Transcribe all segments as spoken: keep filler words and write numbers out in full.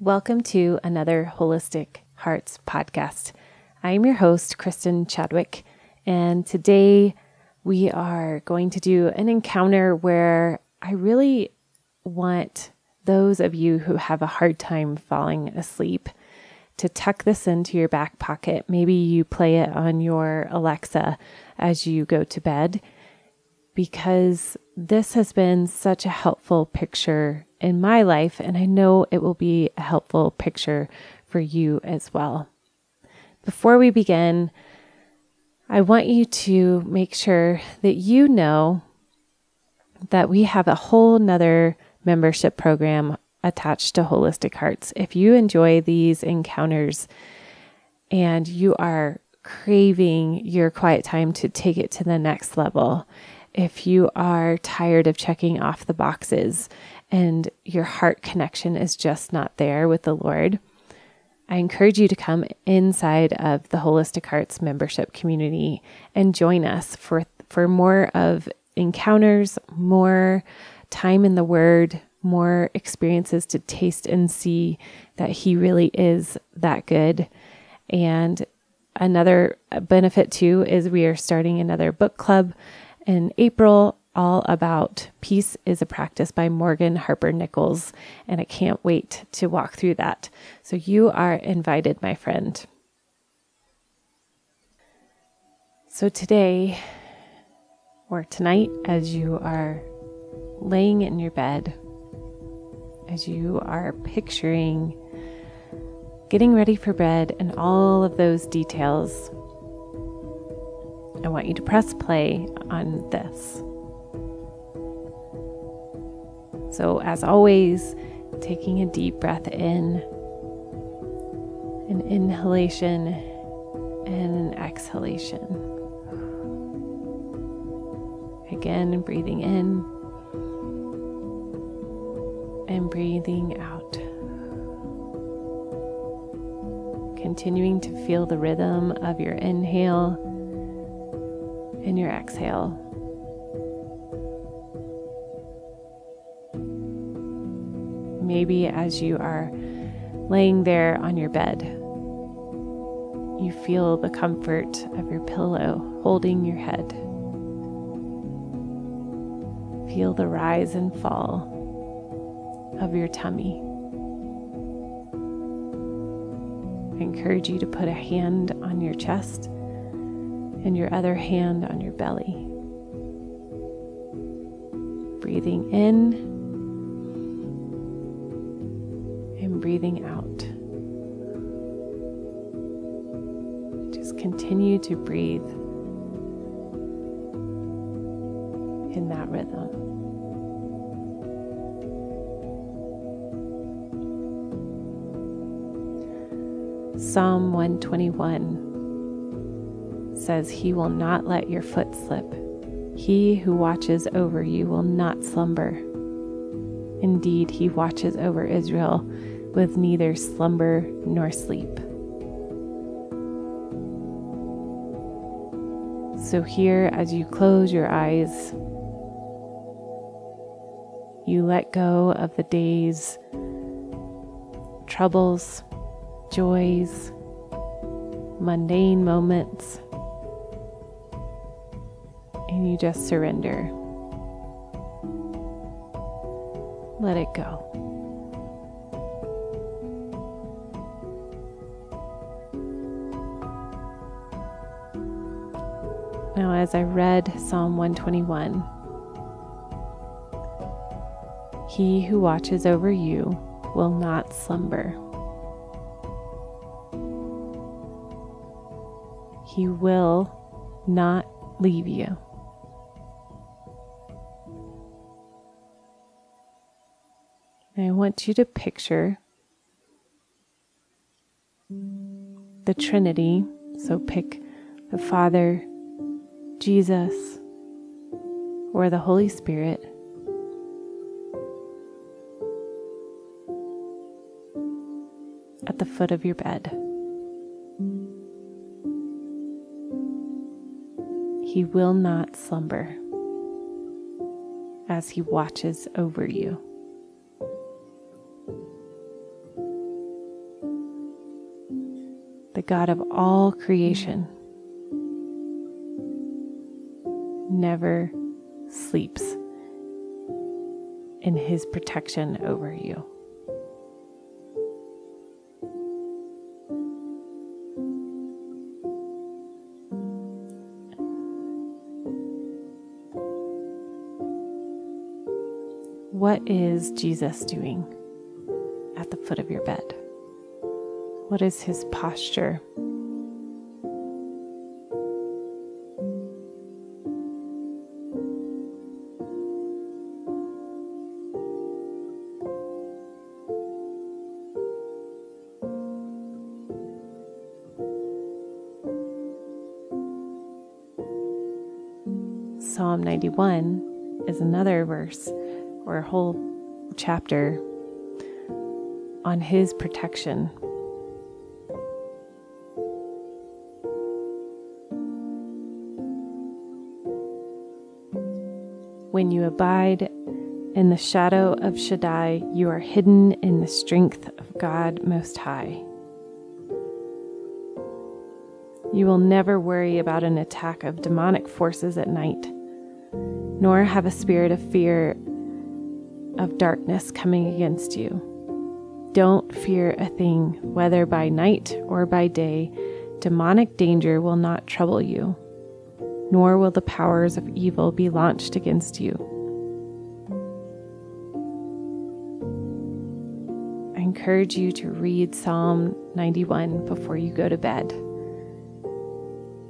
Welcome to another Holistic Hearts podcast. I am your host, Kristin Chadwick, and today we are going to do an encounter where I really want those of you who have a hard time falling asleep to tuck this into your back pocket. Maybe you play it on your Alexa as you go to bed, because this has been such a helpful picture in my life, and I know it will be a helpful picture for you as well. Before we begin, I want you to make sure that you know that we have a whole nother membership program attached to Holistic Hearts. If you enjoy these encounters and you are craving your quiet time to take it to the next level, if you are tired of checking off the boxes and your heart connection is just not there with the Lord, I encourage you to come inside of the Holistic Hearts membership community and join us for, for more of encounters, more time in the Word, more experiences to taste and see that He really is that good. And another benefit too is we are starting another book club in April, all about Peace is a Practice by Morgan Harper Nichols, and I can't wait to walk through that. So you are invited, my friend. So today, or tonight, as you are laying in your bed, as you are picturing getting ready for bed and all of those details, I want you to press play on this. So as always, taking a deep breath in, an inhalation and an exhalation. Again, breathing in and breathing out. Continuing to feel the rhythm of your inhale and your exhale. Maybe as you are laying there on your bed, you feel the comfort of your pillow holding your head. Feel the rise and fall of your tummy. I encourage you to put a hand on your chest and your other hand on your belly. Breathing in. Breathing out. Just continue to breathe in that rhythm. Psalm one twenty-one says, "He will not let your foot slip. He who watches over you will not slumber. Indeed, he watches over Israel with neither slumber nor sleep." So here, as you close your eyes, you let go of the day's troubles, joys, mundane moments, and you just surrender. Let it go. Now, as I read Psalm one twenty-one, "He who watches over you will not slumber." He will not leave you. And I want you to picture the Trinity. So pick the Father, Jesus, or the Holy Spirit, at the foot of your bed. He will not slumber as he watches over you. the God of all creation, never sleeps in his protection over you. What is Jesus doing at the foot of your bed? What is his posture? Psalm ninety-one is another verse or a whole chapter on his protection. When you abide in the shadow of Shaddai, you are hidden in the strength of God Most High. You will never worry about an attack of demonic forces at night, nor have a spirit of fear of darkness coming against you. Don't fear a thing, whether by night or by day. Demonic danger will not trouble you, nor will the powers of evil be launched against you. I encourage you to read Psalm ninety-one before you go to bed.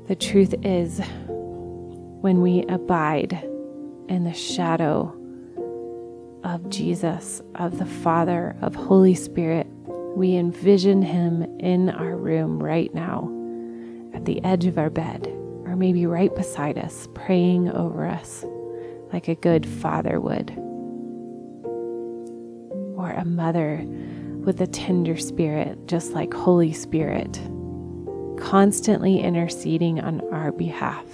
The truth is, when we abide in the shadow of Jesus, of the Father, of Holy Spirit, we envision him in our room right now, at the edge of our bed, or maybe right beside us, praying over us like a good father would, or a mother with a tender spirit, just like Holy Spirit, constantly interceding on our behalf.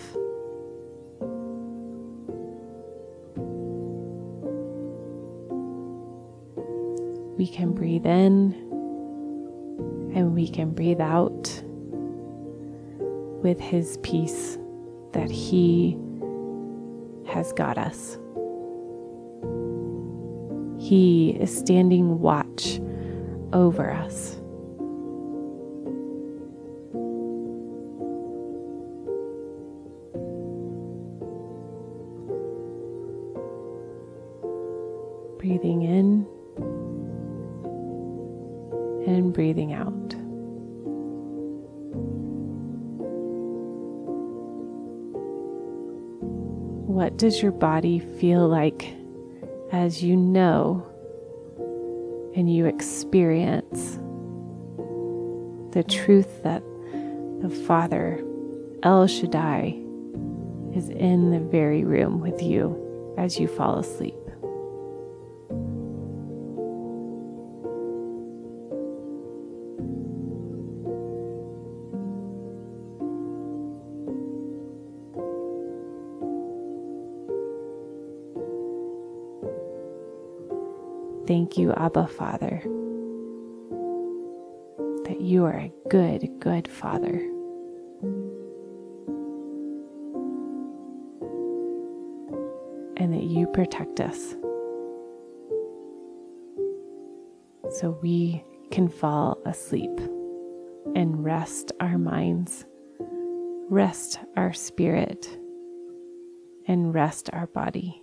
We can breathe in and we can breathe out with his peace that he has got us. He is standing watch over us. Breathing in and breathing out. What does your body feel like as you know and you experience the truth that the Father, El Shaddai, is in the very room with you as you fall asleep? Thank you, Abba Father, that you are a good, good Father. And that you protect us so we can fall asleep and rest our minds, rest our spirit, and rest our body.